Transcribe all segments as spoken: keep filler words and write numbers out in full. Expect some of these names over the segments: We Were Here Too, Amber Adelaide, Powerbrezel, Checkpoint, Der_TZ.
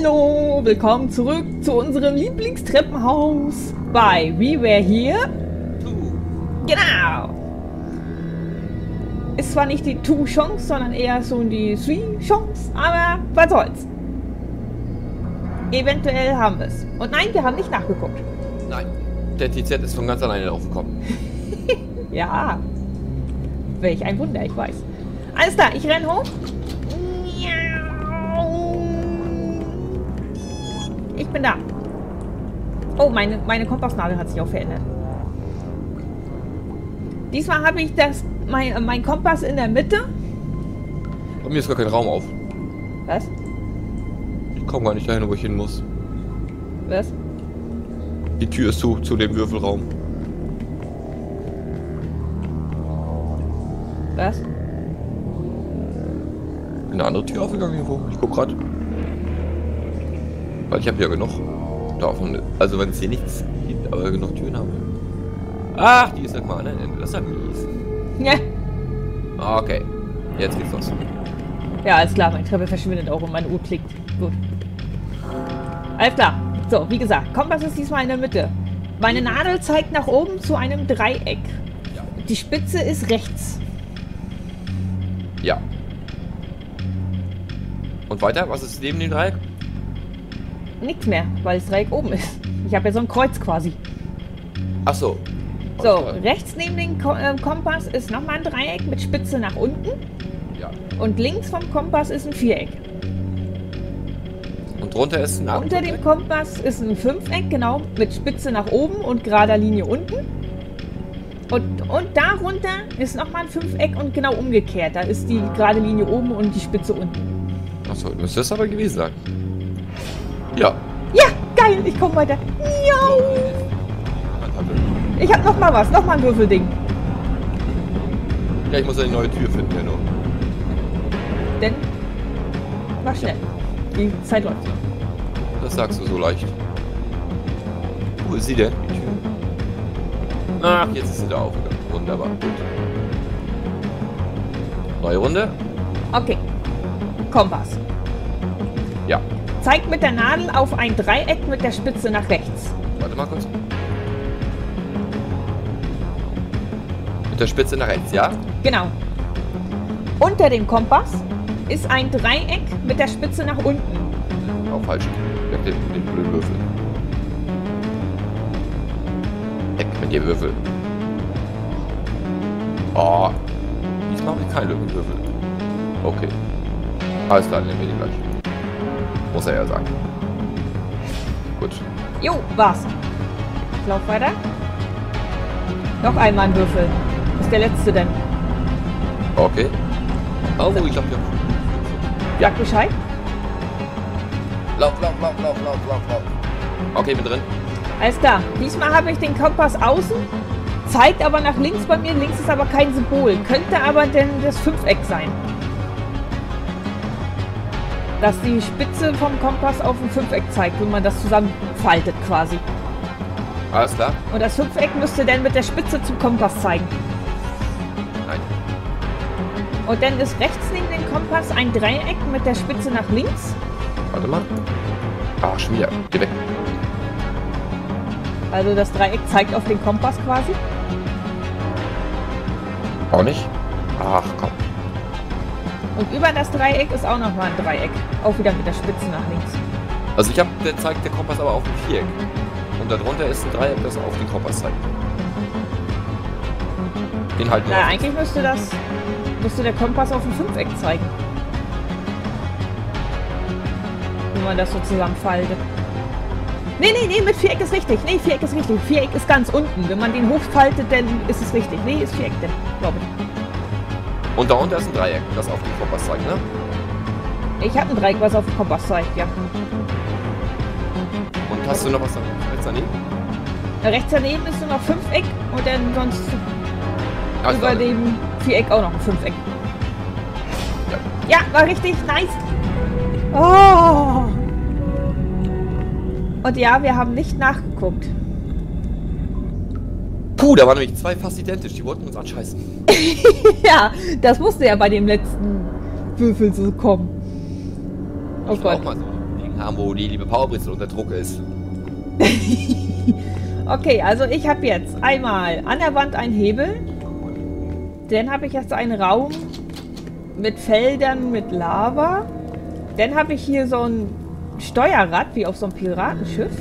Hallo, willkommen zurück zu unserem Lieblingstreppenhaus bei We Were Here Too. Genau. Ist zwar nicht die Two-Chance, sondern eher so die Three-Chance, aber was soll's. Eventuell haben wir es. Und nein, wir haben nicht nachgeguckt. Nein, der T Z ist von ganz alleine aufgekommen. Ja, welch ein Wunder, ich weiß. Alles klar, ich renn hoch. Ich bin da. Oh, meine, meine Kompassnadel hat sich auch verändert. Diesmal habe ich das, mein, mein Kompass in der Mitte. Bei mir ist gar kein Raum auf. Was? Ich komme gar nicht dahin, wo ich hin muss. Was? Die Tür ist zu, zu dem Würfelraum. Was? Eine andere Tür aufgegangen irgendwo. Ich guck grad. Weil ich habe ja genug davon. Also wenn es hier nichts gibt, aber genug Türen haben. Ach, die ist halt mal an einem Ende. Das ist ja mies. Ja. Okay. Jetzt geht's los. Ja, alles klar. Meine Treppe verschwindet auch und meine Uhr klickt. Gut. Alles klar. So, wie gesagt. Kompass ist diesmal in der Mitte. Meine Nadel zeigt nach oben zu einem Dreieck. Ja. Die Spitze ist rechts. Ja. Und weiter? Was ist neben dem Dreieck? Nichts mehr, weil das Dreieck oben ist. Ich habe ja so ein Kreuz quasi. Ach so. So, also, rechts neben dem Ko äh, Kompass ist nochmal ein Dreieck mit Spitze nach unten. Ja. Und links vom Kompass ist ein Viereck. Und drunter ist ein Unter Dreieck? Dem Kompass ist ein Fünfeck, genau, mit Spitze nach oben und gerader Linie unten. Und, und darunter ist nochmal ein Fünfeck und genau umgekehrt. Da ist die gerade Linie oben und die Spitze unten. Ach so, müsste das aber gewesen sein. Ja. Ja, geil, ich komme weiter. Miau. Ich hab noch mal was, noch mal ein Würfelding. Ja, ich muss ja die neue Tür finden, ja nur. Denn, mach schnell. Ja. Die Zeit läuft. Das sagst du so leicht. Wo ist sie denn, die Tür? Ach, jetzt ist sie da aufgegangen. Wunderbar, gut. Neue Runde. Okay. Kompass. Ja. Zeigt mit der Nadel auf ein Dreieck mit der Spitze nach rechts. Warte mal kurz. Mit der Spitze nach rechts, ja? Genau. Unter dem Kompass ist ein Dreieck mit der Spitze nach unten. Auch falsch. Ich hab den, den blöden Würfel. Eck mit dem Würfel. Oh. Diesmal habe ich keinen blöden Würfel. Okay. Alles klar, nehmen wir den gleich. Muss er ja sagen. Gut. Jo, war's. Ich lauf weiter. Noch einmal ein Würfel. Ist der letzte denn? Okay. Oh, so. Ich hab ja. Ja, sag Bescheid. Lauf, lauf, lauf, lauf, lauf, lauf, lauf. Okay, bin drin. Alles klar. Diesmal habe ich den Kompass außen, zeigt aber nach links bei mir. Links ist aber kein Symbol. Könnte aber denn das Fünfeck sein. Dass die Spitze vom Kompass auf ein Fünfeck zeigt, wenn man das zusammenfaltet quasi. Alles klar. Und das Fünfeck müsste dann mit der Spitze zum Kompass zeigen. Nein. Und dann ist rechts neben dem Kompass ein Dreieck mit der Spitze nach links. Warte mal. Ah, schon wieder. Geh weg. Also das Dreieck zeigt auf den Kompass quasi. Auch nicht? Ach komm. Und über das Dreieck ist auch nochmal ein Dreieck. Auch wieder mit der Spitze nach links. Also ich habe, der zeigt der Kompass aber auf ein Viereck. Und darunter ist ein Dreieck, das auf den Kompass zeigt. Den halten wir. Na, eigentlich müsste das, müsste der Kompass auf ein Fünfeck zeigen. Wenn man das so zusammenfaltet. Nee, nee, nee, mit Viereck ist richtig. Nee, Viereck ist richtig. Viereck ist ganz unten. Wenn man den hochfaltet, dann ist es richtig. Nee, ist Viereck denn, glaube ich. Und darunter ist ein Dreieck, das auf den Kompass zeigt, ne? Ich habe ein Dreieck, was auf den Kompass zeigt, ja. Und hast du noch was rechts daneben? Rechts daneben ist nur noch Fünfeck und dann sonst also über dem Viereck auch noch ein Fünfeck. Ja. Ja, war richtig nice. Oh. Und ja, wir haben nicht nachgeguckt. Puh, da waren nämlich zwei fast identisch, die wollten uns anscheißen. Ja, das musste ja bei dem letzten Würfel so kommen. Oh Gott. Ich war auch mal so gegen haben, wo die liebe Powerbrezel unter Druck ist. Okay, also ich habe jetzt einmal an der Wand einen Hebel. Dann habe ich jetzt einen Raum mit Feldern, mit Lava. Dann habe ich hier so ein Steuerrad, wie auf so einem Piratenschiff.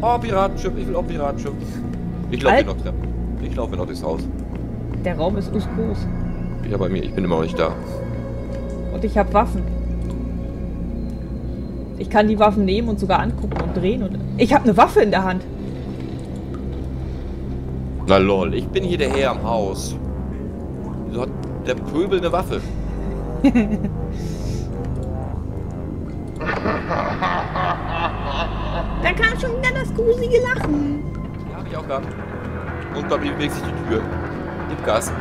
Oh, Piratenschiff, ich will auch Piratenschiff. Ich laufe hier noch Treppen. Ich laufe noch durchs Haus. Der Raum ist nicht groß. Ja, bei mir, ich bin immer noch nicht da. Und ich habe Waffen. Ich kann die Waffen nehmen und sogar angucken und drehen. Und ich habe eine Waffe in der Hand. Na lol, ich bin hier der Herr am Haus. Wieso hat der Pöbel eine Waffe? Da kam schon wieder das gruselige Lachen. Ja, hab ich auch gehabt. Und bei mir bewegt sich die Tür. Gib Gas.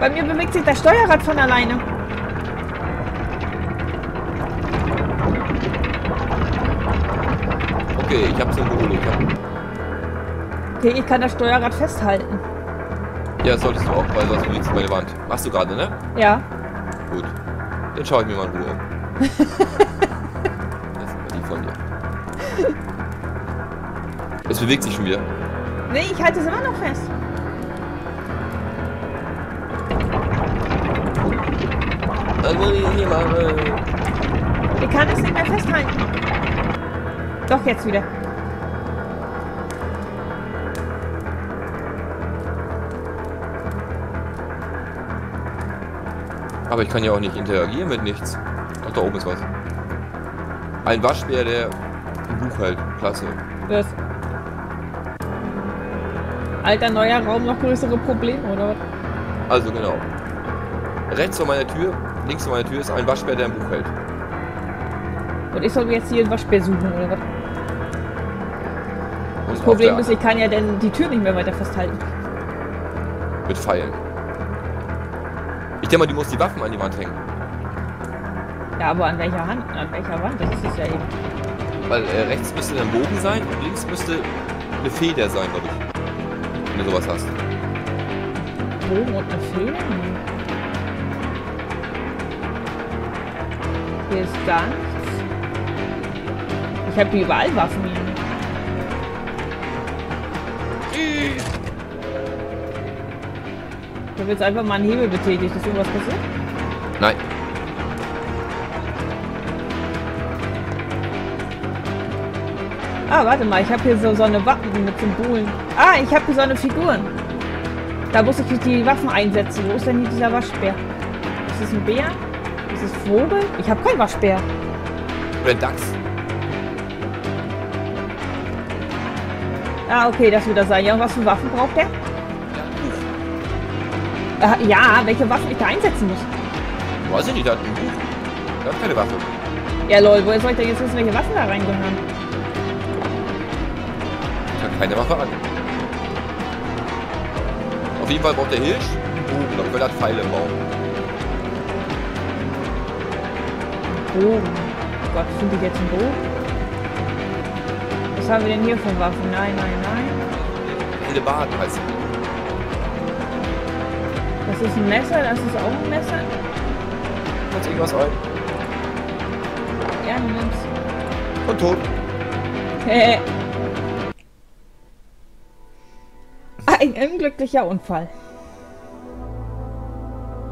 Bei mir bewegt sich das Steuerrad von alleine. Okay, ich hab's geholt. Ich hab... Okay, ich kann das Steuerrad festhalten. Ja, das solltest du auch, weil sonst liegst du bei der Wand. Machst du gerade, ne? Ja. Gut. Dann schaue ich mir mal in Ruhe um. Das ist mal die von dir. Es bewegt sich schon wieder. Nee, ich halte es immer noch fest. Ich kann es nicht mehr festhalten. Doch, jetzt wieder. Aber ich kann ja auch nicht interagieren mit nichts. Ach, da oben ist was. Ein Waschbär, der im Buch hält. Klasse. Das. Alter, neuer Raum, noch größere Probleme, oder was? Also genau. Rechts von meiner Tür, links von meiner Tür ist ein Waschbär, der im Buch hält. Und ich soll mir jetzt hier einen Waschbär suchen, oder was? Und das Problem ist, ich kann ja denn die Tür nicht mehr weiter festhalten. Mit Pfeilen. Ich denke mal, die muss die Waffen an die Wand hängen. Ja, aber an welcher Hand? An welcher Wand? Das ist es ja eben. Weil äh, rechts müsste ein Bogen sein und links müsste eine Feder sein, glaube ich. Wenn du sowas hast. Bogen und eine Feder? Hier ist gar nichts. Ich habe hier überall Waffen liegen. Ich habe jetzt einfach mal einen Hebel betätigt. Ist irgendwas passiert? Nein. Ah, warte mal. Ich habe hier so, so eine Wappen mit Symbolen. Ah, ich habe hier so eine Figuren. Da muss ich die Waffen einsetzen. Wo ist denn hier dieser Waschbär? Ist es ein Bär? Ist es ein Vogel? Ich habe keinen Waschbär. Oder ein Dachs. Ah, okay. Das wird das sein. Ja, und was für Waffen braucht der? Ja, welche Waffen ich da einsetzen muss. Weiß ich nicht, da hat ein Buch. Da hat keine Waffe. Ja lol, woher soll ich denn jetzt wissen, welche Waffen da reingehören? Ich habe keine Waffe an. Auf jeden Fall braucht der Hirsch einen Bogen, weil er hat Pfeile im Baum. Bogen. Oh Gott, finde ich jetzt einen Bogen? Was haben wir denn hier für Waffen? Nein, nein, nein. Hildebad heißt es. Das ist ein Messer, das ist auch ein Messer. Kannst du irgendwas ein? Ja, du nimmst. Und tot. Ein unglücklicher Unfall.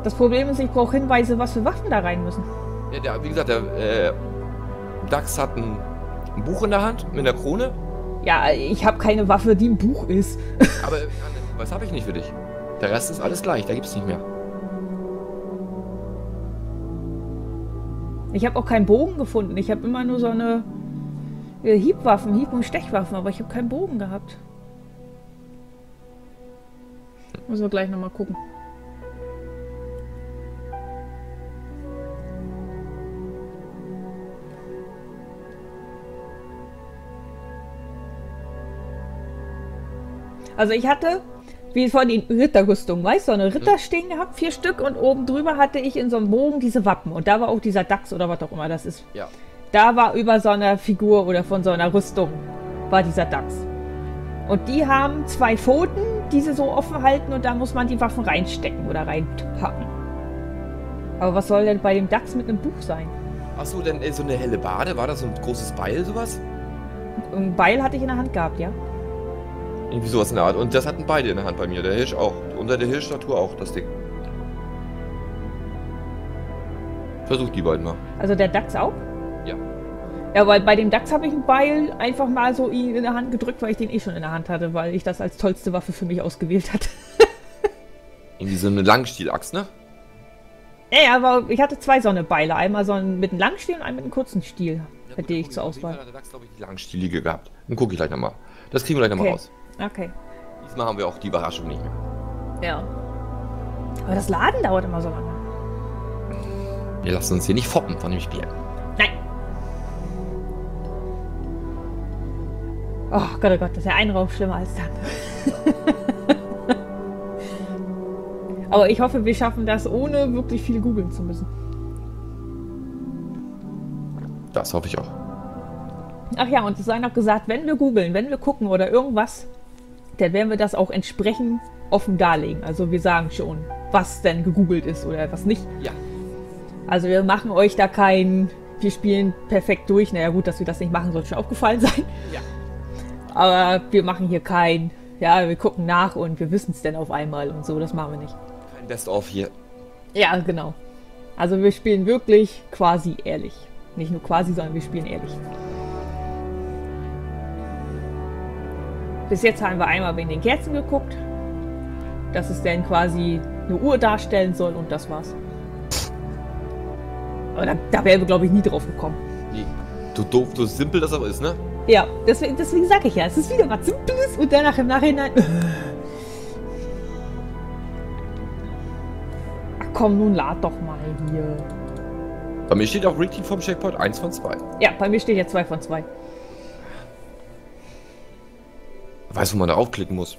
Das Problem ist, ich brauche Hinweise, was für Waffen da rein müssen. Ja, der, wie gesagt, der äh, Dachs hat ein, ein Buch in der Hand mit einer Krone. Ja, ich habe keine Waffe, die ein Buch ist. Aber was habe ich nicht für dich? Der Rest ist alles gleich, da gibt's nicht mehr. Ich habe auch keinen Bogen gefunden. Ich habe immer nur so eine Hiebwaffen, Hieb- und Stechwaffen, aber ich habe keinen Bogen gehabt. Müssen wir gleich nochmal gucken. Also ich hatte... Wie von den Ritterrüstungen, weißt du? So eine Ritter stehen gehabt, vier Stück, und oben drüber hatte ich in so einem Bogen diese Wappen. Und da war auch dieser Dachs oder was auch immer das ist. Ja. Da war über so einer Figur oder von so einer Rüstung war dieser Dachs. Und die haben zwei Pfoten, die sie so offen halten, und da muss man die Waffen reinstecken oder reinpacken. Aber was soll denn bei dem Dachs mit einem Buch sein? Achso, dann so eine helle Bade, war das so ein großes Beil, sowas? Ein Beil hatte ich in der Hand gehabt, ja. Irgendwie sowas in der Art. Und das hatten beide in der Hand bei mir, der Hirsch auch. Unter der Hirschstatue auch, das Ding. Versuch die beiden mal. Also der Dachs auch? Ja. Ja, weil bei dem Dachs habe ich ein Beil einfach mal so in der Hand gedrückt, weil ich den eh schon in der Hand hatte, weil ich das als tollste Waffe für mich ausgewählt hatte. Irgendwie so eine Langstielachs, ne? Ja, aber ich hatte zwei so eine Beile. Einmal so einen mit einem Langstiel und einen mit einem kurzen Stiel. Ja, hätte ich zur Auswahl. Der Dachs, glaube ich, die Langstielige gehabt. Dann gucke ich gleich nochmal. Das kriegen wir gleich nochmal raus. Okay. Diesmal haben wir auch die Überraschung nicht mehr. Ja. Aber das Laden dauert immer so lange. Wir lassen uns hier nicht foppen von dem Spiel. Nein. Oh Gott, oh Gott, das ist ja ein Raum schlimmer als der andere. Aber ich hoffe, wir schaffen das, ohne wirklich viel googeln zu müssen. Das hoffe ich auch. Ach ja, und es sei noch gesagt, wenn wir googeln, wenn wir gucken oder irgendwas, dann werden wir das auch entsprechend offen darlegen. Also wir sagen schon, was denn gegoogelt ist oder was nicht. Ja. Also wir machen euch da kein, wir spielen perfekt durch. Naja gut, dass wir das nicht machen, sollte schon aufgefallen sein. Ja. Aber wir machen hier kein, ja, wir gucken nach und wir wissen es denn auf einmal und so, das machen wir nicht. Kein Best-of hier. Ja, genau. Also wir spielen wirklich quasi ehrlich. Nicht nur quasi, sondern wir spielen ehrlich. Bis jetzt haben wir einmal wegen den Kerzen geguckt, dass es dann quasi eine Uhr darstellen soll und das war's. Aber da, da wären wir, glaube ich, nie drauf gekommen. So doof, so simpel das aber ist, ne? Ja, deswegen, deswegen sage ich ja, es ist wieder was Simples und danach im Nachhinein... Ach komm, nun lad doch mal hier. Bei mir steht auf Ricky vom Checkpoint eins von zwei. Ja, bei mir steht ja zwei von zwei. Weißt du, wo man da aufklicken muss?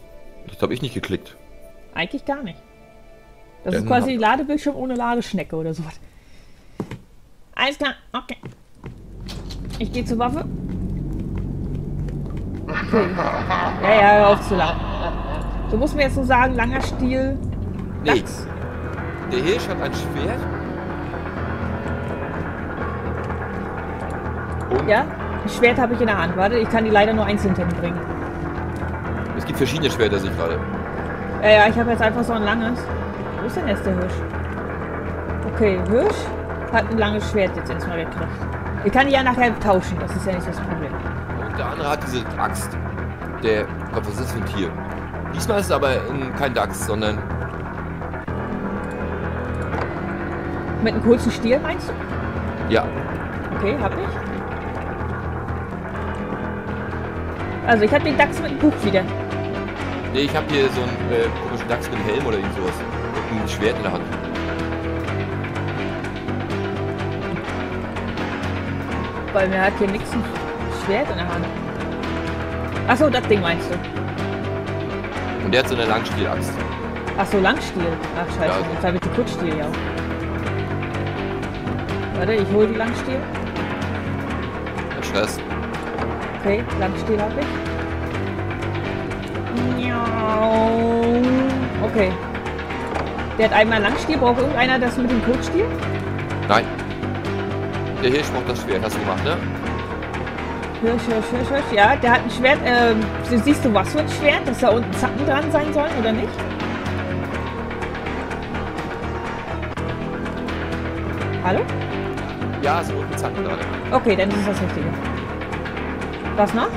Das habe ich nicht geklickt. Eigentlich gar nicht. Das Den ist quasi Ladebildschirm ohne Ladeschnecke oder sowas. Alles klar, okay. Ich gehe zur Waffe. Okay. Ja, ja, hör auf zu lachen. Du musst mir jetzt nur sagen, langer Stiel. Nichts. Nee. Der Hirsch hat ein Schwert. Und? Ja, ein Schwert habe ich in der Hand. Warte, ich kann die leider nur einzeln hinbringen. Es gibt verschiedene Schwerter, sehe ich gerade. Ja, ja, ich habe jetzt einfach so ein langes. Wo ist denn jetzt der Hirsch? Okay, Hirsch hat ein langes Schwert jetzt erstmal gekriegt. Ich kann die ja nachher tauschen, das ist ja nicht das Problem. Und der andere hat diese Axt. Der, Gott, was ist das für ein Tier? Diesmal ist es aber in, kein Dachs, sondern... Mit einem kurzen Stiel, meinst du? Ja. Okay, hab ich. Also, ich hab den Dachs mit einem Buch wieder. Nee, ich hab hier so einen äh, komischen Dachs mit einem Helm oder irgend sowas. Mit einem Schwert in der Hand. Weil mir hat hier nichts ein Schwert in der Hand. Achso, das Ding meinst du? Und der hat so eine Langstiel-Axt. Achso, Langstiel? Ach scheiße, ja, also. Jetzt habe ich den Kurzstiel ja auch. Warte, ich hole die Langstiel. Ja, Stress. Okay, Langstiel habe ich. Miau. Okay. Der hat einmal Langstiel, braucht irgendeiner das mit dem Kurzstiel? Nein. Der Hirsch braucht das Schwert, hast du gemacht, ne? Hirsch, Hirsch, Hirsch, Hirsch, ja, der hat ein Schwert, ähm, siehst du was für ein Schwert, dass da unten Zacken dran sein sollen, oder nicht? Hallo? Ja, so unten Zacken dran. Okay, dann ist es das Richtige. Was noch?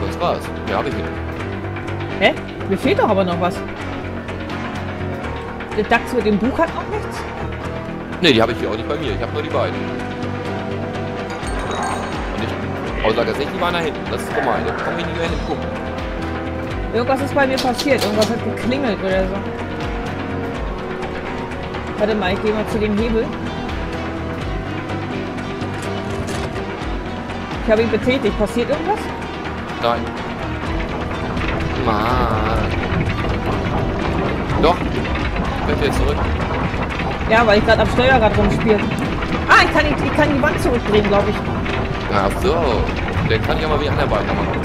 Sonst war's. Ja, hab ich nicht. Hä? Mir fehlt doch aber noch was. Der Dachs mit dem Buch hat noch nichts? Ne, die habe ich hier auch nicht bei mir, ich habe nur die beiden. Oh, sag das nicht, die waren da hinten. Das ist gemein. Da komm ich nicht mehr hin. Gucken. Irgendwas ist bei mir passiert. Irgendwas hat geklingelt oder so. Warte mal, ich gehe mal zu dem Hebel. Ich habe ihn betätigt. Passiert irgendwas? Nein. Mann. Doch. Ich möchte jetzt zurück. Ja, weil ich gerade am Steuerrad rumspiele. Ah, ich kann, ich, ich kann die Wand zurückdrehen, glaube ich. Ach so, der kann ich aber wieder anderweitig machen.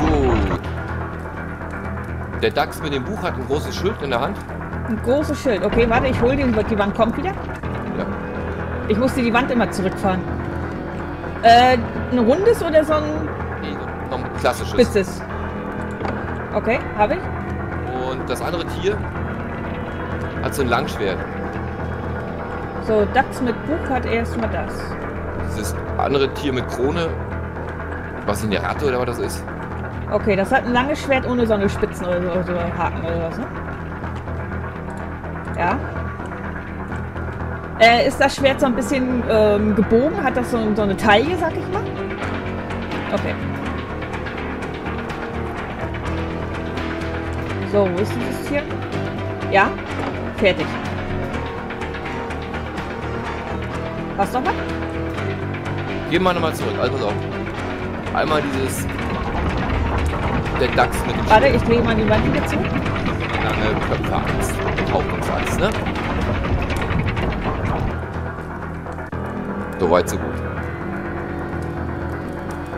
Gut. Der Dachs mit dem Buch hat ein großes Schild in der Hand. Ein großes Schild, okay, warte, ich hole den, die Wand kommt wieder. Ja. Ich musste die Wand immer zurückfahren. Äh, ein rundes oder so ein... Nee, so ein klassisches. Spitzes. Okay, habe ich. Und das andere Tier hat so ein Langschwert. So, Dachs mit Bug hat erstmal das. Dieses andere Tier mit Krone. Was, in der Ratte oder was das ist? Okay, das hat ein langes Schwert ohne so eine Spitzen oder so, so Haken oder was, ne? Ja. Äh, ist das Schwert so ein bisschen ähm, gebogen? Hat das so, so eine Taille, sag ich mal? Okay. So, wo ist dieses Tier? Ja, fertig. Was nochmal? Gehen wir nochmal zurück, also so. Einmal dieses... Der Dachs mit dem... Warte, ich drehe mal die Wand wieder zu. Lange Köpfe-Angst. Hauptungsangst, ne? So weit, so gut.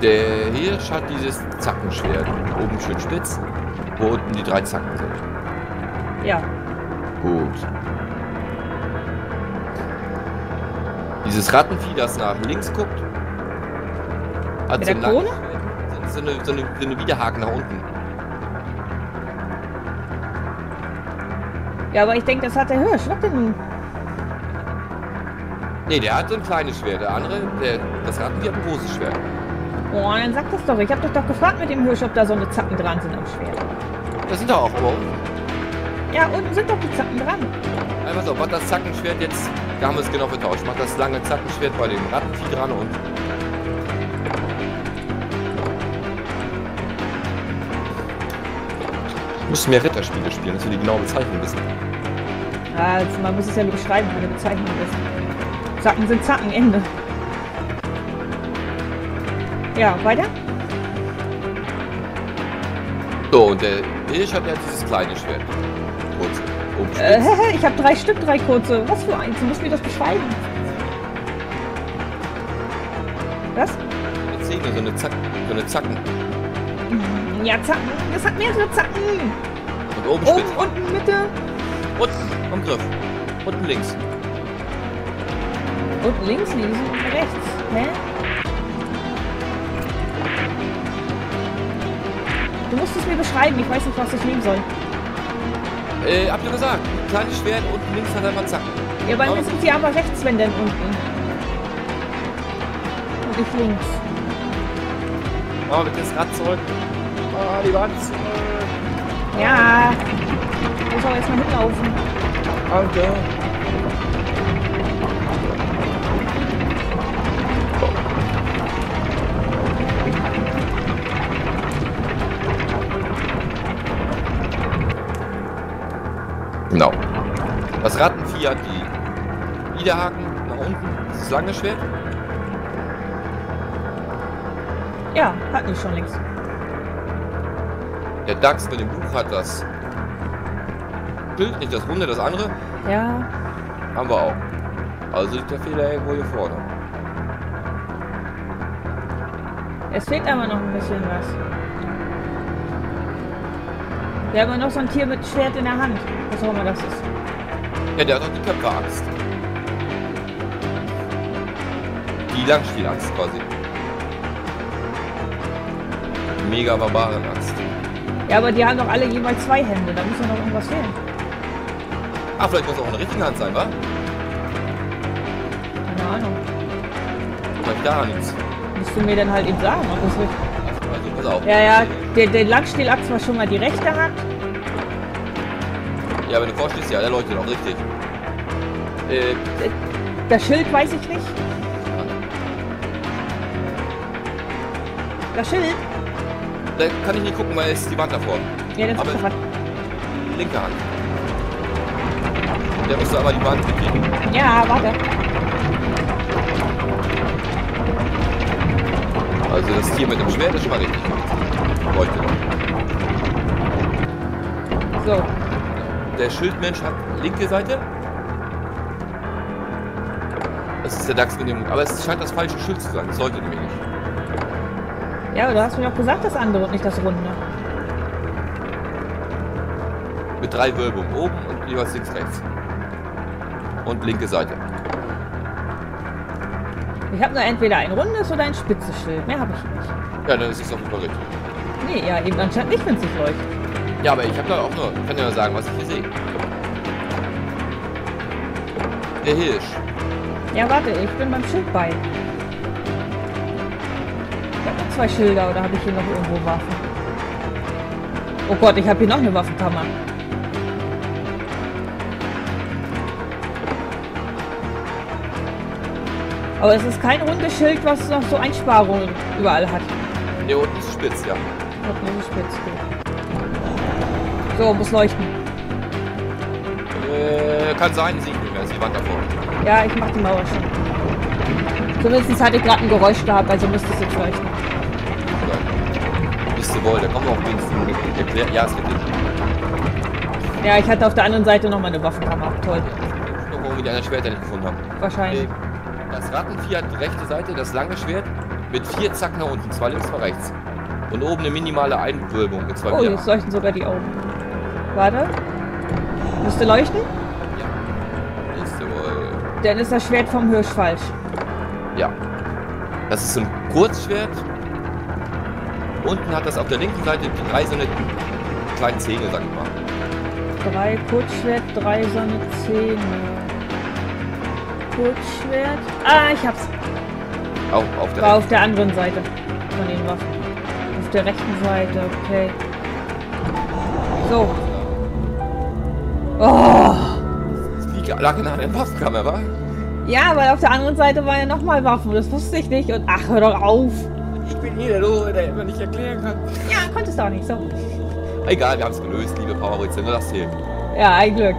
Der Hirsch hat dieses Zackenschwert. Oben schön spitz, wo unten die drei Zacken sind. Ja. Gut. Dieses Rattenvieh, das nach links guckt, hat so, lang, so, eine, so, eine, so eine Widerhaken nach unten. Ja, aber ich denke, das hat der Hirsch. Was denn nun? Nee, der hat so ein kleines Schwert. Der andere, der, das Rattenvieh hat ein großes Schwert. Oh, dann sag das doch. Ich hab dich doch gefragt mit dem Hirsch, ob da so eine Zacken dran sind am Schwert. Das sind doch auch oben. Ja, unten sind doch die Zacken dran. Nein, pass auf, mach das Zackenschwert jetzt. Da haben wir es genau vertauscht. Mach das lange Zackenschwert bei dem Rattenvieh dran und... Du musst mehr Ritterspiele spielen, dass wir die genaue Bezeichnung wissen. Also, man muss es ja nur beschreiben, wie eine Bezeichnung ist. Zacken sind Zacken, Ende. Ja, weiter? So, und der Hirsch hat ja dieses kleine Schwert. Kurze. Äh, ich habe drei Stück, drei kurze. Was für eins? Du musst mir das beschreiben. Was? Eine Zähne, so eine Zacken. So eine Zacken. Ja, Zacken. Das hat mehrere Zacken. Und oben, oben spitz. Unten, Mitte. Unten, am Griff. Unten links. Unten links, links und rechts. Hä? Du musst es mir beschreiben. Ich weiß nicht, was ich nehmen soll. Äh, habt ihr gesagt? Ein kleines Schwert, unten links hat einfach Zacken. Ja, aber dann sind sie aber rechts, wenn denn unten. Und ich links. Oh, bitte das Rad zurück. Oh, die Wand zurück. Ja. Ich muss aber erstmal hinlaufen. Danke. Okay. Genau. Das Rattenvieh hat die Widerhaken nach unten. Das ist lange Schwert. Ja, hat mich schon links. Der Dachs mit dem Buch hat das Bild, nicht das Runde, das andere. Ja. Haben wir auch. Also liegt der Fehler irgendwo hier vorne. Es fehlt aber noch ein bisschen was. Wir haben noch so ein Tier mit Schwert in der Hand. Was auch immer das ist. Ja, der hat doch die Köpfe-Axt. Die Langstiel-Axt quasi. Mega Barbaren-Axt. Ja, aber die haben doch alle jeweils zwei Hände. Da muss doch noch irgendwas fehlen. Ah, vielleicht muss auch eine richtige Hand sein, wa? Keine Ahnung. Vielleicht gar nichts. Musst du mir dann halt eben sagen, ob das richtig. Auf. Ja, ja, der, der Langstielachs war schon mal die rechte Hand. Ja, wenn du vorstehst, ja, der leuchtet auch richtig. Äh, das Schild weiß ich nicht. Das Schild? Da kann ich nicht gucken, weil es die Wand davor. Ja, das ist die linke Hand. Der musste aber die Wand bekriegen. Ja, warte. Also das Tier mit dem Schwert ist schon mal richtig. Leuchtet. So. Der Schildmensch hat linke Seite. Das ist der Dachs mit dem Mund. Aber es scheint das falsche Schild zu sein. Das sollte nämlich nicht. Ja, aber du hast mir doch gesagt, das andere und nicht das runde. Mit drei Wölbungen oben und jeweils links, rechts. Und linke Seite. Ich habe nur entweder ein rundes oder ein spitzes Schild. Mehr habe ich nicht. Ja, dann ist es auf jeden Fall richtig. Nee, ja, eben anscheinend nicht, wenn es nicht leuchtet. Ja, aber ich habe da auch nur... Ich kann dir nur sagen, was ich hier sehe. Der Hirsch. Ja, warte, ich bin beim Schild bei. Ich habe noch zwei Schilder, oder habe ich hier noch irgendwo Waffen? Oh Gott, ich habe hier noch eine Waffenkammer. Aber es ist kein rundes Schild, was noch so Einsparungen überall hat. Ne, unten ist spitz, ja. Unten ist spitz, gut. So, muss leuchten. Äh, kann sein, sieht nicht mehr, ist die Wand davor. Ja, ich mach die Mauer schon. Zumindest hatte ich gerade ein Geräusch gehabt, also müsste es jetzt leuchten. Bist du wohl, da kommt auch wenigstens. Ja, es wird nicht. Ja, ich hatte auf der anderen Seite nochmal eine Waffenkammer. Toll. Wo wir die anderen Schwerter nicht gefunden haben. Wahrscheinlich. Nee. Das Rattenvieh hat die rechte Seite, das lange Schwert mit vier Zacken nach unten, zwei links, zwei rechts. Und oben eine minimale Einwölbung mit zwei. Oh, Bier. Jetzt leuchten sogar die Augen. Warte. Müsste leuchten? Ja. Ist wohl. Dann ist das Schwert vom Hirsch falsch. Ja. Das ist ein Kurzschwert. Unten hat das auf der linken Seite die drei so eine kleinen Zähne, sag ich mal. Drei Kurzschwert, drei so eine Zähne. Kurzschwert. Ah, ich hab's. Auch auf der, War auf der anderen Seite von den Waffen. Auf der rechten Seite, okay. So. Oh. Das lag in einer Waffenkammer, wa? Ja, weil auf der anderen Seite waren ja nochmal Waffen. Das wusste ich nicht. Und ach, hör doch auf. Ich bin hier der Lohe, der immer nicht erklären kann. Ja, konntest du auch nicht, so. Egal, wir haben es gelöst, liebe Powerbrezel. Nur das hilft. Ja, ein Glück.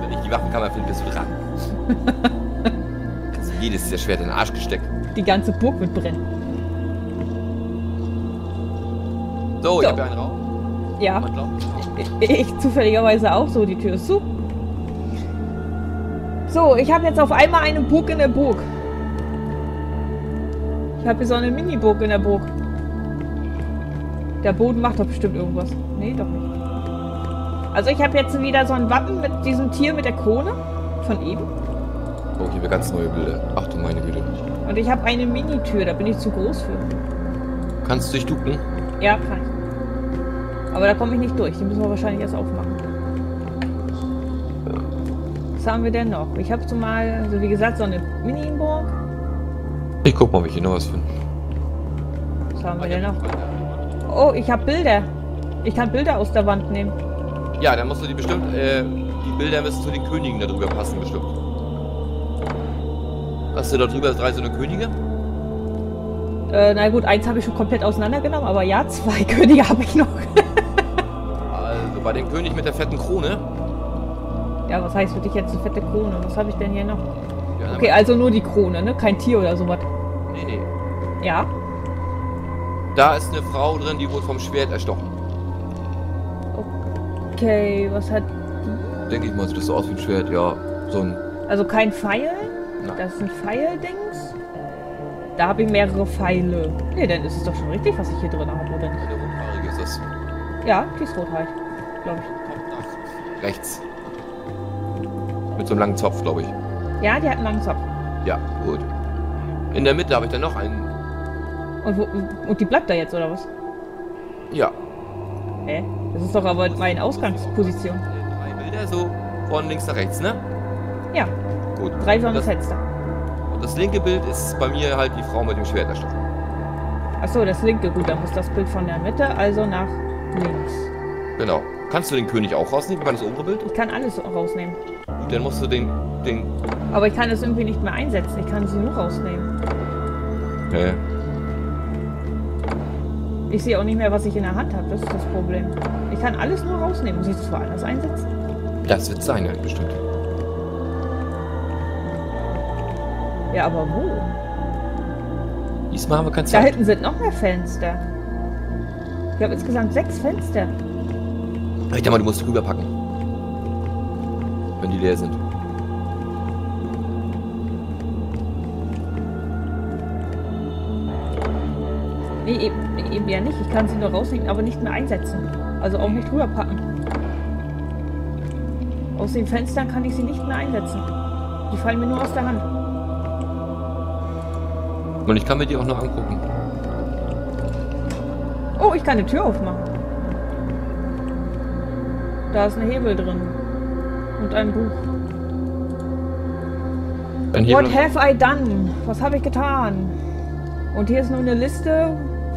Wenn ich die Waffenkammer finde, bist du dran. Kannst du jedes dieser Schwert in den Arsch gesteckt. Die ganze Burg wird brennen. So, so. Ich habe ja einen Raum. Ja. Ich, ich zufälligerweise auch so, die Tür ist zu. So, ich habe jetzt auf einmal eine Burg in der Burg. Ich habe hier so eine Mini-Burg in der Burg. Der Boden macht doch bestimmt irgendwas. Nee, doch nicht. Also ich habe jetzt wieder so ein Wappen mit diesem Tier mit der Krone von eben. Okay, hier wir ganz neue Bilder. Ach du meine Güte. Und ich habe eine Minitür, da bin ich zu groß für. Kannst du dich ducken? Ja, kann ich. Aber da komme ich nicht durch, die müssen wir wahrscheinlich erst aufmachen. Was haben wir denn noch? Ich habe zumal, also wie gesagt, so eine Mini-Burg. Ich guck mal, ob ich hier noch was finde. Was haben wir denn noch? Oh, ich habe Bilder. Ich kann Bilder aus der Wand nehmen. Ja, dann musst du die bestimmt, äh, die Bilder müssen zu den Königen da drüber passen, bestimmt. Hast du da drüber drei so eine Könige? Äh, na gut, eins habe ich schon komplett auseinandergenommen, aber ja, zwei Könige habe ich noch. Also bei dem König mit der fetten Krone. Ja, was heißt für dich jetzt eine fette Krone? Was habe ich denn hier noch? Ja, okay, also nur die Krone, ne? Kein Tier oder sowas. Nee, nee. Ja? Da ist eine Frau drin, die wurde vom Schwert erstochen. Okay, was hat die? Denke ich mal, sieht das so aus wie ein Schwert, ja. So ein. Also kein Pfeil? Nein. Das ist ein Pfeil-Dings. Da habe ich mehrere Pfeile. Ne, dann ist es doch schon richtig, was ich hier drin habe, oder nicht? Eine rothaarige ist das. Ja, die ist rothaarig, glaube ich. Rechts. Mit so einem langen Zopf, glaube ich. Ja, die hat einen langen Zopf. Ja, gut. In der Mitte habe ich dann noch einen. Und, wo, und die bleibt da jetzt, oder was? Ja. Hä? Das ist doch aber meine Ausgangsposition. Drei Bilder, so von links nach rechts, ne? Ja. Gut. Drei von Fenster. Und das linke Bild ist bei mir halt die Frau mit dem Schwert erstochen. Achso, das linke, gut, dann muss das Bild von der Mitte, also nach links. Genau. Kannst du den König auch rausnehmen? Kann das obere Bild? Ich kann alles rausnehmen. Gut, dann musst du den, den... Aber ich kann das irgendwie nicht mehr einsetzen, ich kann sie nur rausnehmen. Hä? Ich sehe auch nicht mehr, was ich in der Hand habe, das ist das Problem. Ich kann alles nur rausnehmen. Muss ich das woanders einsetzen? Das wird sein, halt bestimmt. Ja, aber wo? Diesmal haben wir keine Zeit. Da hinten sind noch mehr Fenster. Ich habe insgesamt sechs Fenster. Ich denke mal, du musst rüberpacken. Wenn die leer sind. Nee, eben. Eben ja nicht. Ich kann sie nur rausnehmen, aber nicht mehr einsetzen. Also auch nicht rüberpacken. Aus den Fenstern kann ich sie nicht mehr einsetzen. Die fallen mir nur aus der Hand. Und ich kann mir die auch nur angucken. Oh, ich kann eine Tür aufmachen. Da ist ein Hebel drin. Und ein Buch. Ein Hebel. What have I done? Was habe ich getan? Und hier ist nur eine Liste,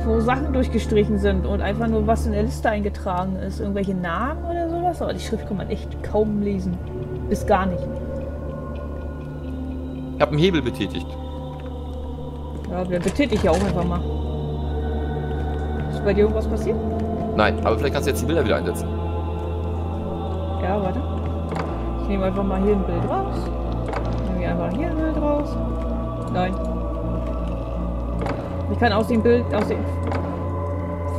wo Sachen durchgestrichen sind und einfach nur was in der Liste eingetragen ist. Irgendwelche Namen oder sowas. Aber die Schrift kann man echt kaum lesen. Bis gar nicht. Ich habe einen Hebel betätigt. Ja, den betätige ich ja auch einfach mal. Ist bei dir irgendwas passiert? Nein, aber vielleicht kannst du jetzt die Bilder wieder einsetzen. Ja, warte. Ich nehme einfach mal hier ein Bild raus. Ich nehme einfach hier ein Bild raus. Nein. Ich kann aus dem Bild, aus dem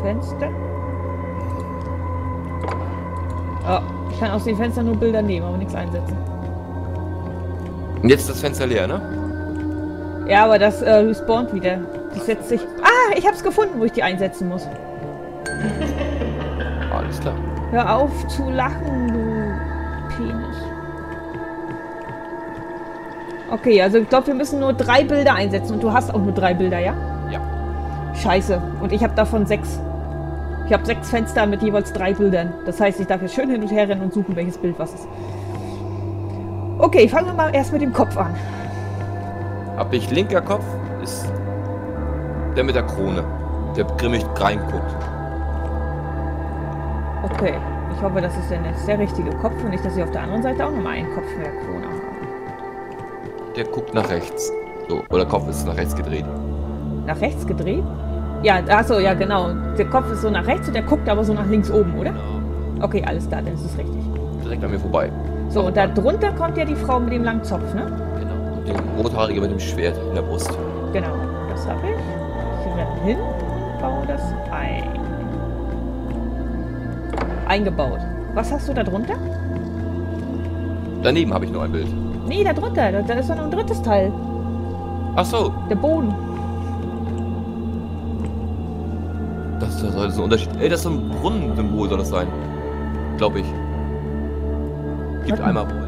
Fenster. Ah, ich kann aus dem Fenster nur Bilder nehmen, aber nichts einsetzen. Und jetzt ist das Fenster leer, ne? Ja, aber das äh, respawnt wieder. Das setzt sich. Ah, ich hab's gefunden, wo ich die einsetzen muss. Alles klar. Hör auf zu lachen, du Penis. Okay, also ich glaube, wir müssen nur drei Bilder einsetzen. Und du hast auch nur drei Bilder, ja? Ja. Scheiße. Und ich habe davon sechs. Ich habe sechs Fenster mit jeweils drei Bildern. Das heißt, ich darf jetzt schön hin und her rennen und suchen, welches Bild was ist. Okay, fangen wir mal erst mit dem Kopf an. Hab ich linker Kopf ist der mit der Krone, der grimmig reinguckt. Okay, ich hoffe, das ist denn jetzt der richtige Kopf und nicht, dass ich auf der anderen Seite auch nochmal einen Kopf mit der Krone habe. Der guckt nach rechts. So, oder Kopf ist nach rechts gedreht. Nach rechts gedreht? Ja, achso, ja genau. Der Kopf ist so nach rechts und der guckt aber so nach links oben, oder? Genau. Okay, alles klar, dann ist es richtig. Direkt an mir vorbei. So, und da drunter kommt ja die Frau mit dem langen Zopf, ne? Genau. Und die Rothaarige mit dem Schwert in der Brust. Genau, das habe ich. Ich renne hin, baue das ein. Eingebaut. Was hast du da drunter? Daneben habe ich noch ein Bild. Nee, da drunter. Da, da ist noch ein drittes Teil. Ach so. Der Boden. Das soll so ein Unterschied. Ey, das ist so ein Brunnen-Symbol, soll das sein. Glaube ich. Es gibt einmal Bäume.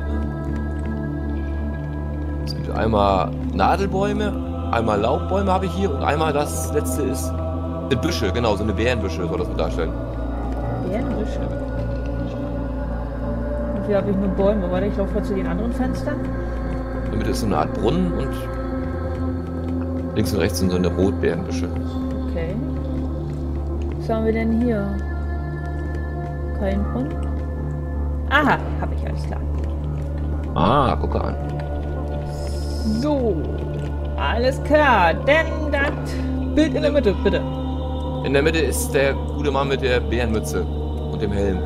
Es gibt einmal Nadelbäume, einmal Laubbäume habe ich hier und einmal das letzte ist eine Büsche, genau, so eine Bärenbüsche soll das so darstellen. Bärenbüsche? Und hier habe ich nur Bäume, warte, ich laufe mal zu den anderen Fenstern. Damit ist so eine Art Brunnen und links und rechts sind so eine Rotbärenbüsche. Okay. Was haben wir denn hier? Kein Brunnen? Aha, habe ich, alles klar. Ah, guck an. So, alles klar. Denn das Bild in der Mitte, bitte. In der Mitte ist der gute Mann mit der Bärenmütze und dem Helm.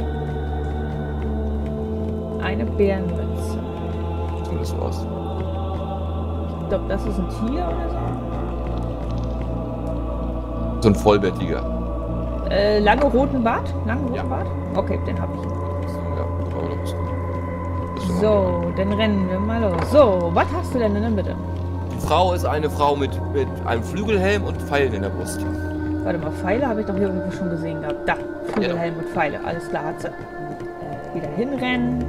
Eine Bärenmütze. Sieht das so aus? Ich glaube, das ist ein Tier oder so. So ein vollbärtiger. Äh, lange roten Bart? Lange roten ja. Bart? Okay, den habe ich. So, dann rennen wir mal los. So, was hast du denn in der Mitte? Die Frau ist eine Frau mit, mit einem Flügelhelm und Pfeilen in der Brust. Warte mal, Pfeile habe ich doch hier irgendwo schon gesehen gehabt. Da, Flügelhelm ja. und Pfeile, alles klar, hat sie. Wieder hinrennen.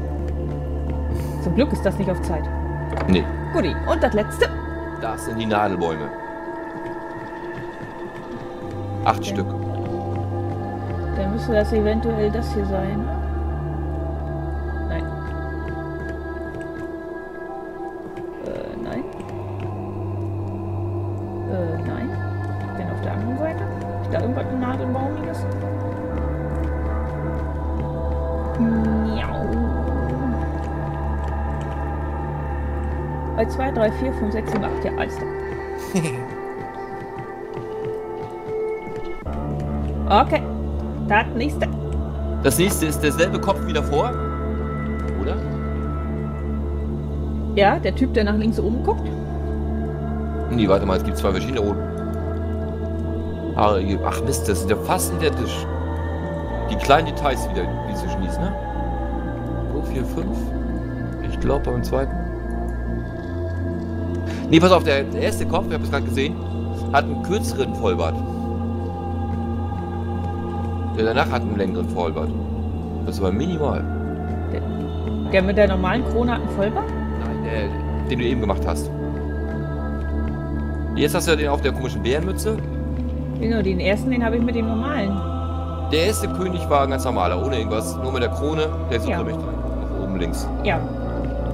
Zum Glück ist das nicht auf Zeit. Nee. Guti, und das letzte? Das sind die Nadelbäume. Acht okay. Stück. Dann müsste das eventuell das hier sein. zwei, drei, vier, fünf, sechs, sieben, acht, ja, alles da. Okay, das nächste. Das nächste ist derselbe Kopf wie davor, oder? Ja, der Typ, der nach links oben guckt. Nee, warte mal, es gibt zwei verschiedene Roten. Ach Mist, das sind ja fast identisch. Die kleinen Details wieder, die sie schließen, ne? zwei, vier, fünf. Ich glaube beim zweiten. Nee, pass auf, der erste Kopf, ich habe es gerade gesehen, hat einen kürzeren Vollbart. Der danach hat einen längeren Vollbart. Das war minimal. Der, der mit der normalen Krone hat einen Vollbart? Nein, der, den du eben gemacht hast. Jetzt hast du ja den auf der komischen Bärenmütze. Genau, den ersten, den habe ich mit dem normalen. Der erste König war ein ganz normaler, ohne irgendwas. Nur mit der Krone, der ist unter mich dran. Nach oben links. Ja.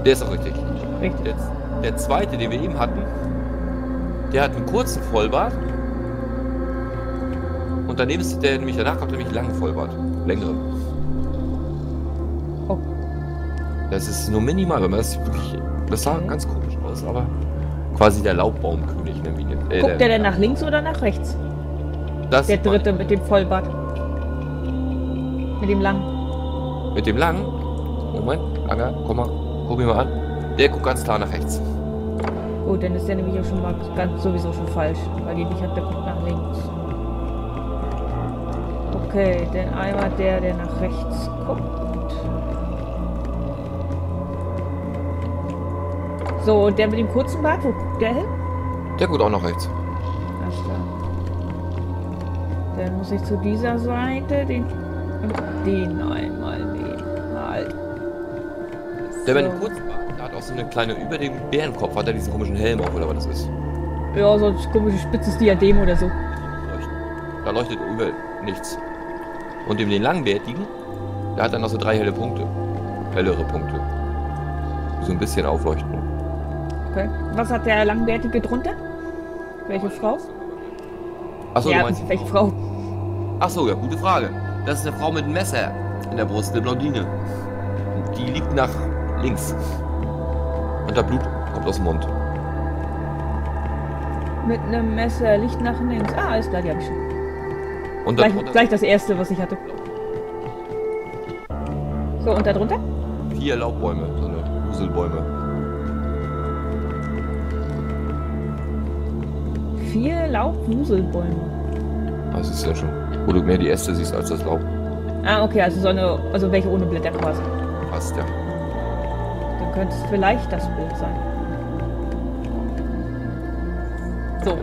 Der ist auch richtig. Richtig. Der, der zweite, den wir eben hatten, der hat einen kurzen Vollbart. Und daneben ist der, der nämlich danach kommt, nämlich langen Vollbart. Längeren. Oh. Das ist nur minimal, wenn man das wirklich. Das sah okay. Ganz komisch aus, aber quasi der Laubbaumkönig. Ne, äh, Guckt der, der denn nach links oder nach rechts? Das der dritte mit dem Vollbart. Mit dem langen. Mit dem langen? Moment, Langer, komm mal, guck ihn mal an. Der guckt ganz klar nach rechts. Oh, dann ist der nämlich auch schon mal ganz sowieso schon falsch. Weil die nicht hat, der guckt nach links. Okay, denn einmal der, der nach rechts guckt. So, und der mit dem kurzen Bart, wo guckt der hin? Der guckt auch nach rechts. Alles klar. Dann muss ich zu dieser Seite den und den einmal nehmen. Halt. So. Der mit dem kurzen Bart, der hat auch so eine kleine, über dem Bärenkopf hat er diesen komischen Helm auf, oder was das ist. Ja, so ein komisches spitzes Diadem oder so. Da leuchtet über nichts. Und dem den langwertigen, der hat dann noch so drei helle Punkte. Hellere Punkte. So ein bisschen aufleuchten. Okay. Was hat der langwertige drunter? Welche Frau? Achso, ja, du meinst welche Frau? Achso, ja, gute Frage. Das ist eine Frau mit einem Messer in der Brust, eine Blondine. Und die liegt nach links. Und der Blut kommt aus dem Mund. Mit einem Messer liegt nach links. Ah, alles klar, die habe ich schon. Und gleich, gleich das erste, was ich hatte. So, und da drunter? Vier Laubbäume, so eine Muselbäume. Vier Laubmuselbäume. Das ist ja schon, wo du mehr die Äste siehst als das Laub. Ah, okay, also so eine, also welche ohne Blätter quasi. Passt, ja. Dann könnte es vielleicht das Bild sein. So.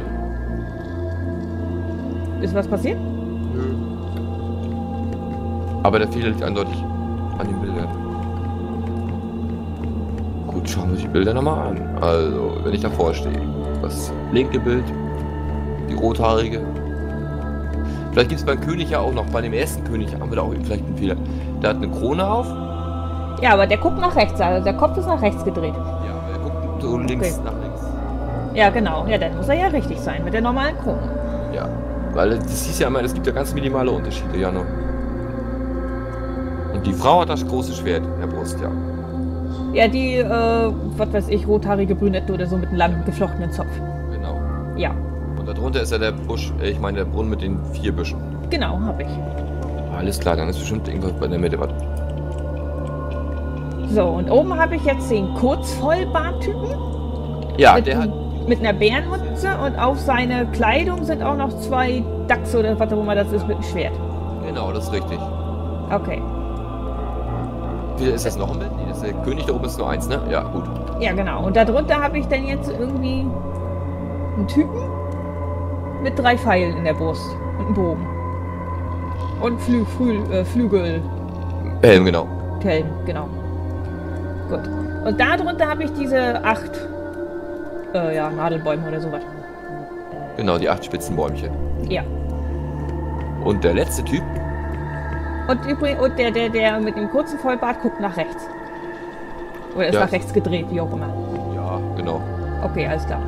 Ist was passiert? Aber der Fehler liegt eindeutig an den Bildern. Gut, schauen wir uns die Bilder nochmal an. Also, wenn ich davor stehe. Das linke Bild, die rothaarige. Vielleicht gibt es beim König ja auch noch, bei dem ersten König haben wir da auch eben vielleicht einen Fehler. Der hat eine Krone auf. Ja, aber der guckt nach rechts, also der Kopf ist nach rechts gedreht. Ja, aber der guckt so links okay. nach links. Ja, genau. Ja, dann muss er ja richtig sein mit der normalen Krone. Ja, weil das hieß ja immer, es gibt ja ganz minimale Unterschiede, ja nur. Die Frau hat das große Schwert in der Brust, ja. Ja, die, äh, was weiß ich, rothaarige Brünette oder so mit einem langen, geflochtenen Zopf. Genau. Ja. Und darunter ist ja der Busch, ich meine der Brunnen mit den vier Büschen. Genau, habe ich. Alles klar, dann ist bestimmt irgendwas bei der Mitte was. So, und oben habe ich jetzt den Kurzvollbart-Typen. Ja, der hat... Mit einer Bärenmütze und auf seine Kleidung sind auch noch zwei Dachse oder was auch immer das ist mit einem Schwert. Genau, das ist richtig. Okay. Ist das noch ein Bild? Nee, das ist der König, da oben ist nur eins, ne? Ja, gut. Ja, genau. Und darunter habe ich dann jetzt irgendwie einen Typen mit drei Pfeilen in der Brust und einem Bogen. Und Flü Flü äh, Flügel. Helm, genau. Helm, genau. Gut. Und darunter habe ich diese acht äh, ja, Nadelbäume oder sowas. Genau, die acht Spitzenbäumchen. Ja. Und der letzte Typ. Und übrigens, und der, der, der mit dem kurzen Vollbart guckt nach rechts. Oder ist ja. nach rechts gedreht, wie auch immer. Ja, genau. Okay, alles klar.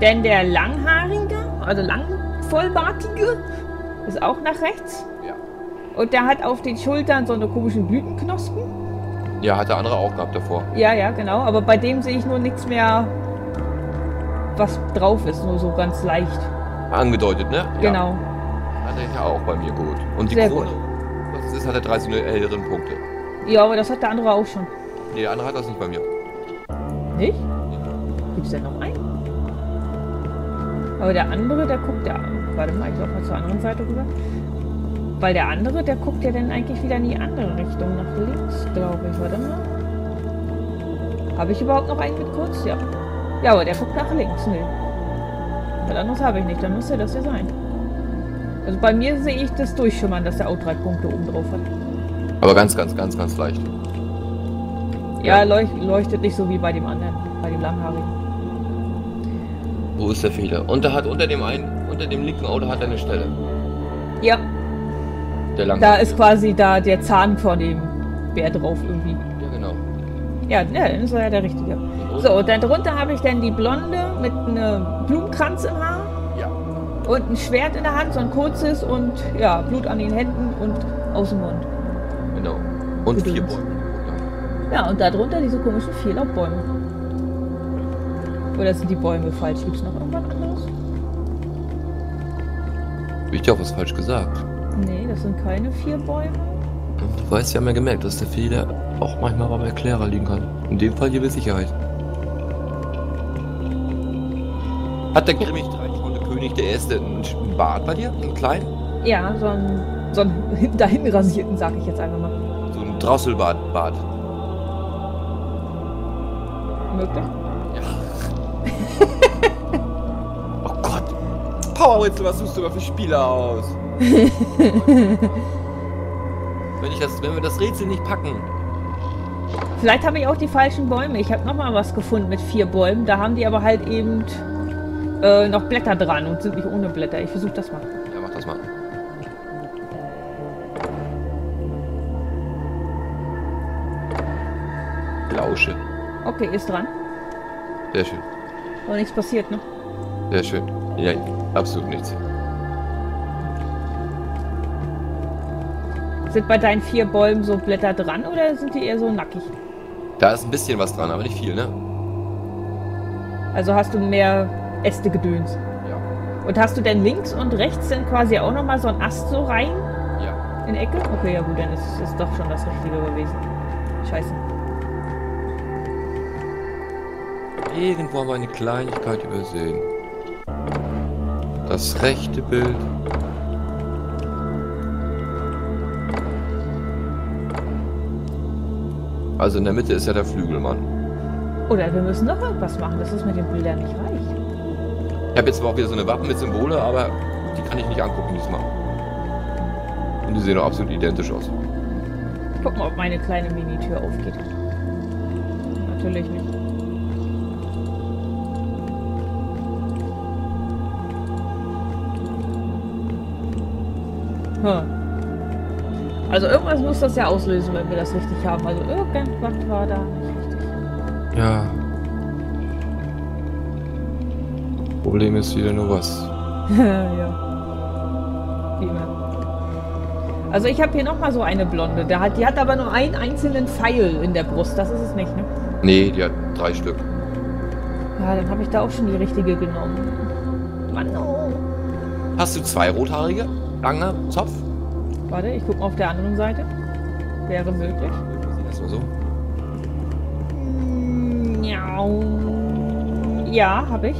Denn der Langhaarige, also Langvollbartige, ist auch nach rechts. Ja. Und der hat auf den Schultern so eine komischen Blütenknospen. Ja, hat der andere auch gehabt davor. Ja, ja, genau. Aber bei dem sehe ich nur nichts mehr, was drauf ist, nur so ganz leicht. Angedeutet, ne? Genau. Ja. Hat er ja auch bei mir gut. Und die Krone. Das ist, hat er dreißig älteren Punkte. Ja, aber das hat der andere auch schon. Nee, der andere hat das nicht bei mir. Nicht? Gibt's denn noch einen? Aber der andere, der guckt ja... Warte mal, ich laufe mal zur anderen Seite rüber. Weil der andere, der guckt ja dann eigentlich wieder in die andere Richtung. Nach links, glaube ich. Warte mal. Habe ich überhaupt noch einen mit kurz? Ja. Ja, aber der guckt nach links. Nee. Was anderes habe ich nicht. Dann müsste das ja sein. Also bei mir sehe ich das durchschimmern, dass der auch drei Punkte oben drauf hat. Aber ganz, ganz, ganz, ganz leicht. Ja, ja. Leucht, leuchtet nicht so wie bei dem anderen, bei dem Langhaarigen. Wo ist der Fehler? Und er hat unter dem einen, unter dem linken Auto hat er eine Stelle. Ja. Der lange. Da ist quasi da der Zahn vor dem Bär drauf irgendwie. Ja, genau. Ja, ja, dann ist er ja der Richtige. So, dann drunter habe ich dann die Blonde mit einem Blumenkranz im Haar. Ja. Und ein Schwert in der Hand, so ein kurzes und ja, Blut an den Händen und aus dem Mund. Genau. Und vier Bäume. Ja, und darunter diese komischen Vierlaubbäume. Oder sind die Bäume falsch? Gibt es noch irgendwas anderes? Hab ich dir auch was falsch gesagt? Nee, das sind keine vier Bäume. Du weißt, wir haben ja gemerkt, dass der Fehler auch manchmal beim Erklärer liegen kann. In dem Fall hier mit Sicherheit. Hat der Grimmig-Dreischwunde König der Erste einen Bart bei dir? Einen kleinen? Ja, so einen, so einen dahin rasierten, sag ich jetzt einfach mal. So einen Drosselbart. Bart. Möglich? Ja. Oh Gott. Powerbrezel, was suchst du mal für Spieler aus? Wenn, ich das, wenn wir das Rätsel nicht packen. Vielleicht habe ich auch die falschen Bäume. Ich habe nochmal was gefunden mit vier Bäumen. Da haben die aber halt eben äh, noch Blätter dran und sind nicht ohne Blätter. Ich versuche das mal. Ja, mach das mal. Lausche. Okay, ist dran. Sehr schön. Aber nichts passiert, ne? Sehr schön. Ja, absolut nichts. Sind bei deinen vier Bäumen so Blätter dran oder sind die eher so nackig? Da ist ein bisschen was dran, aber nicht viel, ne? Also hast du mehr Äste gedöns. Ja. Und hast du denn links und rechts denn quasi auch nochmal so ein Ast so rein? Ja. In Ecke? Okay, ja gut, dann ist es doch schon das Richtige gewesen. Scheiße. Irgendwo haben wir eine Kleinigkeit übersehen. Das rechte Bild. Also in der Mitte ist ja der Flügelmann. Oder wir müssen noch irgendwas machen, das ist mit den Bildern nicht reich. Ich habe jetzt zwar auch wieder so eine Wappen mit Symbole, aber die kann ich nicht angucken diesmal. Und die sehen doch absolut identisch aus. Guck mal, ob meine kleine Minitür aufgeht. Natürlich nicht. Hm. Also irgendwas muss das ja auslösen, wenn wir das richtig haben. Also irgendwas war da nicht richtig. Ja. Problem ist wieder nur was. Ja. Wie immer. Also ich habe hier nochmal so eine Blonde. Der hat, die hat aber nur einen einzelnen Pfeil in der Brust. Das ist es nicht, ne? Nee, die hat drei Stück. Ja, dann habe ich da auch schon die richtige genommen. Mann, oh. Hast du zwei rothaarige? Langer Zopf? Warte, ich gucke mal auf der anderen Seite. Wäre möglich. Erstmal so. Ja, ja habe ich.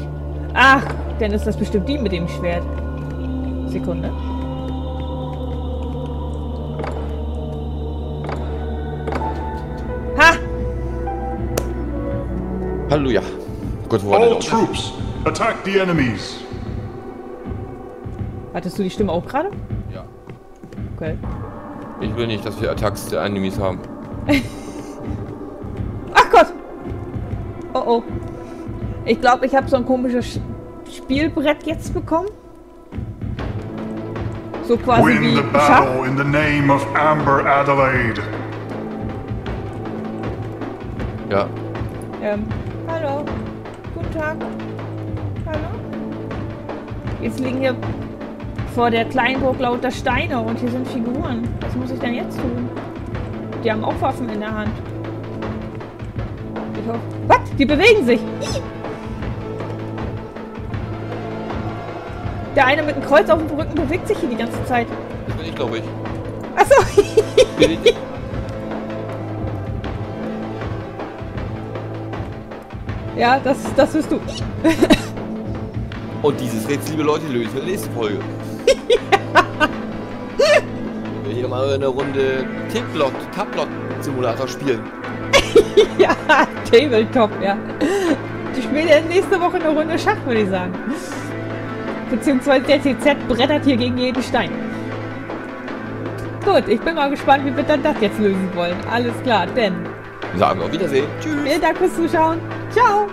Ach, dann ist das bestimmt die mit dem Schwert. Sekunde. Ha! Halleluja. Gott, wo war der Lauf? All troops, attack the enemies. Hattest du die Stimme auch gerade? Ja. Okay. Ich will nicht, dass wir Attacks der Enemies haben. Ach Gott! Oh oh. Ich glaube, ich habe so ein komisches Spielbrett jetzt bekommen. So quasi Win wie the battle in the name of Amber Adelaide. Ja. Ähm, hallo. Guten Tag. Hallo. Jetzt liegen hier vor der Kleinburg lauter Steine und hier sind Figuren. Was muss ich denn jetzt tun? Die haben auch Waffen in der Hand. Ich hoffe... Was? Die bewegen sich! Ih! Der eine mit dem Kreuz auf dem Rücken bewegt sich hier die ganze Zeit. Das bin ich, glaube ich. Achso! Ja, das, das bist du. Und dieses Rätsel, liebe Leute, lösen wir in der nächsten Folge. Wir hier mal eine Runde Tablot, Tablot Simulator spielen. Ja, Tabletop, ja. Ich spiele nächste Woche eine Runde Schach, würde ich sagen. Beziehungsweise der T Z brettert hier gegen jeden Stein. Gut, ich bin mal gespannt, wie wir dann das jetzt lösen wollen. Alles klar, denn. Wir sagen auf Wiedersehen. Tschüss. Vielen Dank fürs Zuschauen. Ciao.